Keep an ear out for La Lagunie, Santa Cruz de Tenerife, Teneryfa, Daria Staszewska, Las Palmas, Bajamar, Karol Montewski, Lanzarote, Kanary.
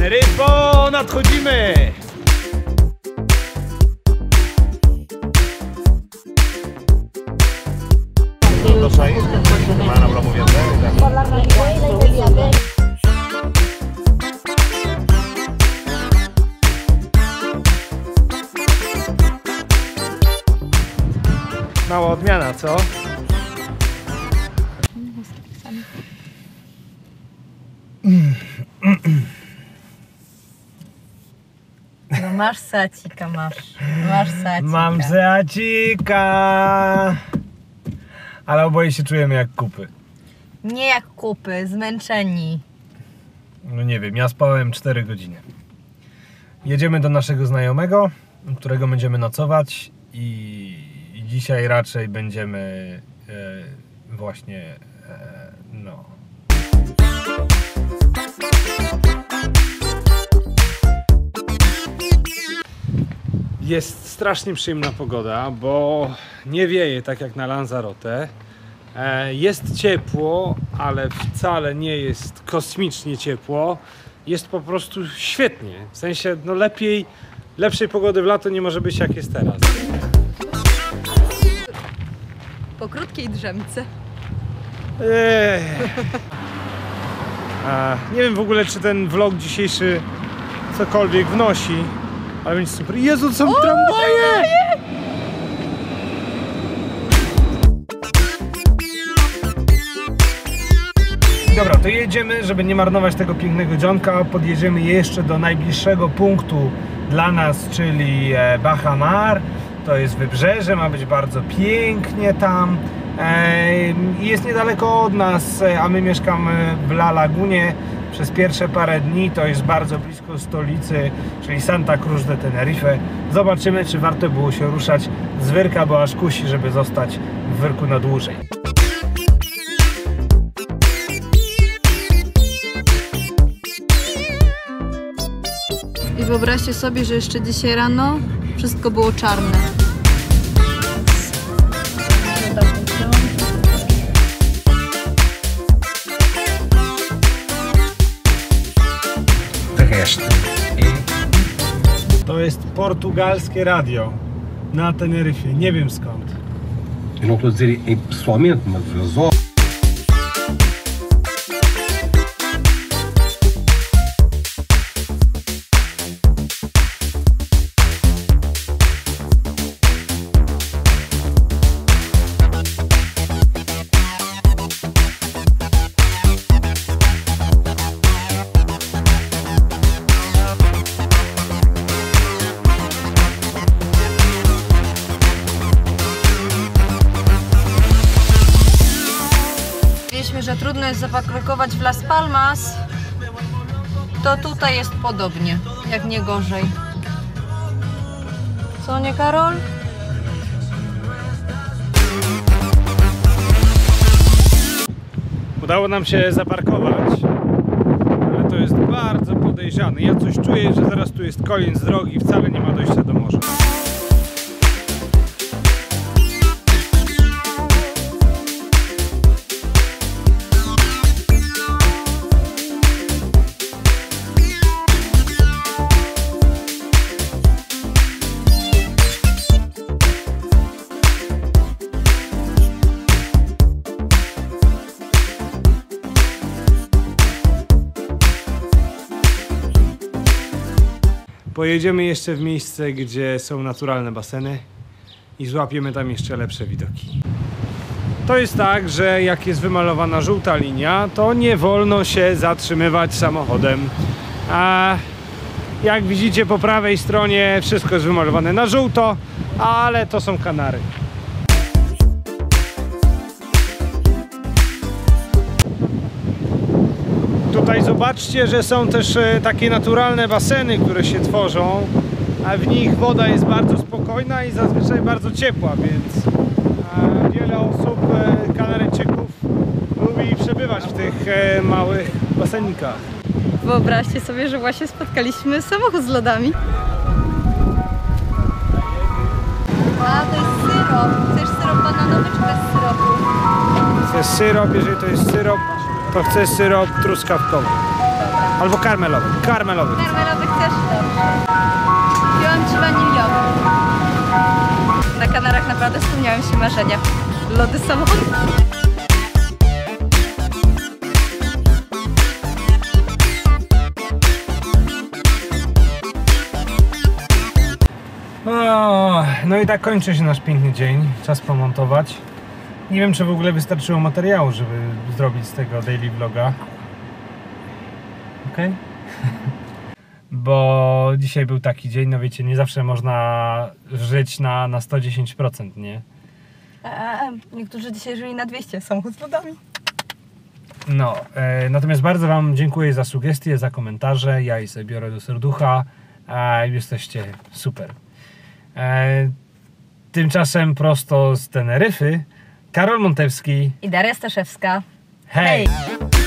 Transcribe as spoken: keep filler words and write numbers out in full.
Teneryfo, nadchodzimy! Dos ahí, van a hablar muy bien de ella. Mała odmiana, co? No masz sacika, masz. Masz sacika. Mam sacika. Ale oboje się czujemy jak kupy. Nie jak kupy, zmęczeni. No nie wiem, ja spałem cztery godziny. Jedziemy do naszego znajomego, którego będziemy nocować i dzisiaj raczej będziemy e, właśnie e, no. Jest strasznie przyjemna pogoda, bo nie wieje tak jak na Lanzarote. E, jest ciepło, ale wcale nie jest kosmicznie ciepło. Jest po prostu świetnie. W sensie, no lepiej, lepszej pogody w lato nie może być jak jest teraz. Po krótkiej drzemce. Eee. A, nie wiem w ogóle, czy ten vlog dzisiejszy cokolwiek wnosi, ale będzie super. Jezu, są o, tramwaje! Dobra, to jedziemy, żeby nie marnować tego pięknego dzionka. Podjedziemy jeszcze do najbliższego punktu dla nas, czyli Bajamar. To jest wybrzeże, ma być bardzo pięknie tam i jest niedaleko od nas, a my mieszkamy w La Lagunie przez pierwsze parę dni. To jest bardzo blisko stolicy, czyli Santa Cruz de Tenerife. Zobaczymy, czy warto było się ruszać z Wyrka, bo aż kusi, żeby zostać w Wyrku na dłużej. I wyobraźcie sobie, że jeszcze dzisiaj rano wszystko było czarne. To jest portugalskie radio na Teneryfie. Nie wiem skąd. Ja nie chcę powiedzieć pessoalmente, mas eu że trudno jest zaparkować w Las Palmas, to tutaj jest podobnie, jak nie gorzej. Co nie, Karol? Udało nam się zaparkować, ale to jest bardzo podejrzane. Ja coś czuję, że zaraz tu jest koniec drogi i wcale nie ma dojścia do morza. Pojedziemy jeszcze w miejsce, gdzie są naturalne baseny i złapiemy tam jeszcze lepsze widoki. To jest tak, że jak jest wymalowana żółta linia, to nie wolno się zatrzymywać samochodem. A jak widzicie po prawej stronie wszystko jest wymalowane na żółto, ale to są Kanary. Tutaj zobaczcie, że są też takie naturalne baseny, które się tworzą, a w nich woda jest bardzo spokojna i zazwyczaj bardzo ciepła, więc wiele osób, Kanaryjczyków, lubi przebywać w tych małych basenikach. Wyobraźcie sobie, że właśnie spotkaliśmy samochód z lodami. A to jest syrop. Chcesz syrop bananowy czy bez syropu? To jest syrop, jeżeli to jest syrop, to chcę syrop truskawkowy. Albo karmelowych. Karmelowych. Karmelowych też dobrze. Piłam ci waniliowy. Na Kanarach naprawdę spełniałem się marzenia. Lody samochodowe. O, no i tak kończy się nasz piękny dzień. Czas pomontować. Nie wiem, czy w ogóle wystarczyło materiału, żeby zrobić z tego daily vloga. Okej? Bo dzisiaj był taki dzień, no wiecie, nie zawsze można żyć na, na sto dziesięć procent, nie? A, a, a niektórzy dzisiaj żyli na dwieście, samochód z lodami. No, e, natomiast bardzo wam dziękuję za sugestie, za komentarze. Ja je sobie biorę do serducha. A jesteście super. E, tymczasem prosto z Teneryfy Karol Montewski i Daria Staszewska. Hej! Hej.